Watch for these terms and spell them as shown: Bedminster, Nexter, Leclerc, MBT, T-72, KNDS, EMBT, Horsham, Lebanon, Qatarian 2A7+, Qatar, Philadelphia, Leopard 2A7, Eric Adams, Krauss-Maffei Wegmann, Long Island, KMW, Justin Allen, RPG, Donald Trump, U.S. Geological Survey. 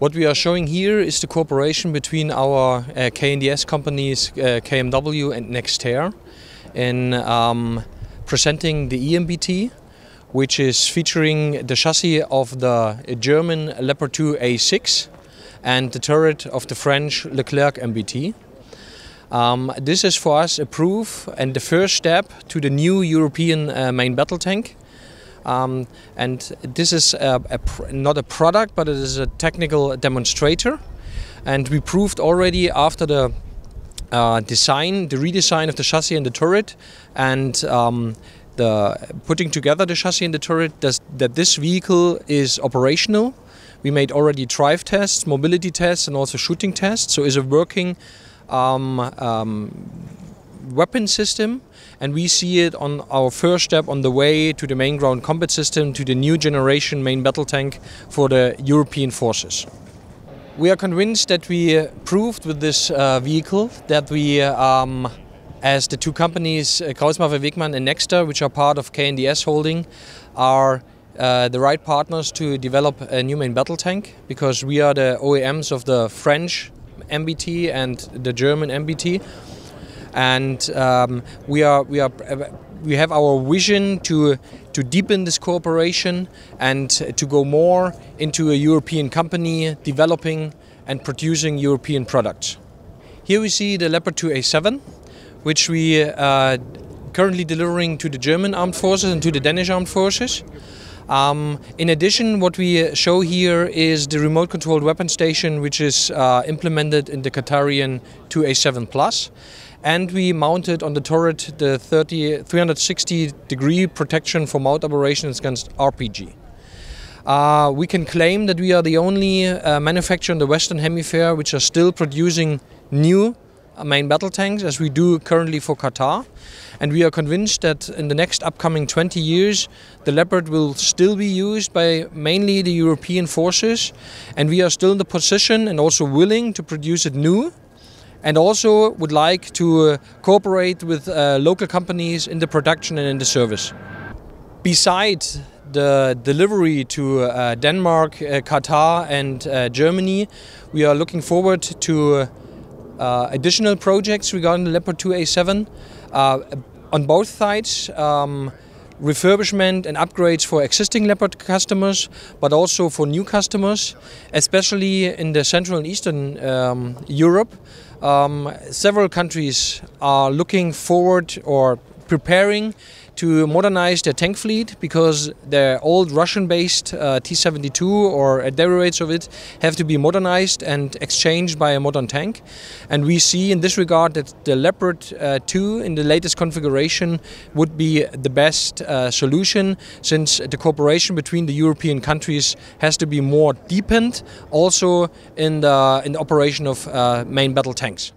What we are showing here is the cooperation between our KNDS companies, KMW and Nexter, in presenting the EMBT, which is featuring the chassis of the German Leopard 2A7 and the turret of the French Leclerc MBT. This is for us a proof and the first step to the new European main battle tank. And this is not a product, but it is a technical demonstrator, and we proved already after the redesign of the chassis and the turret, and the putting together the chassis and the turret, that this vehicle is operational. We made already drive tests, mobility tests, and also shooting tests, so it's a working weapon system, and we see it on our first step on the way to the main ground combat system, to the new generation main battle tank for the European forces. We are convinced that we proved with this vehicle that we, as the two companies Krauss-Maffei Wegmann and Nexter, which are part of KNDS holding, are the right partners to develop a new main battle tank, because we are the OEMs of the French MBT and the German MBT. And we have our vision to deepen this cooperation and to go more into a European company developing and producing European products. Here we see the Leopard 2A7, which we are currently delivering to the German armed forces and to the Danish armed forces. In addition, what we show here is the remote controlled weapon station, which is implemented in the Qatarian 2A7+. And we mounted on the turret the 360-degree protection for mount operations against RPG. We can claim that we are the only manufacturer in the Western Hemisphere which are still producing new main battle tanks, as we do currently for Qatar. And we are convinced that in the next upcoming 20 years the Leopard will still be used by mainly the European forces, and we are still in the position and also willing to produce it new, and also would like to cooperate with local companies in the production and in the service. Besides the delivery to Denmark, Qatar and Germany, we are looking forward to additional projects regarding the Leopard 2A7 on both sides, refurbishment and upgrades for existing Leopard customers, but also for new customers, especially in the Central and Eastern Europe. Several countries are looking forward or preparing to modernize their tank fleet, because their old Russian-based T-72 or derivatives of it have to be modernized and exchanged by a modern tank. And we see in this regard that the Leopard 2 in the latest configuration would be the best solution, since the cooperation between the European countries has to be more deepened, also in the operation of main battle tanks.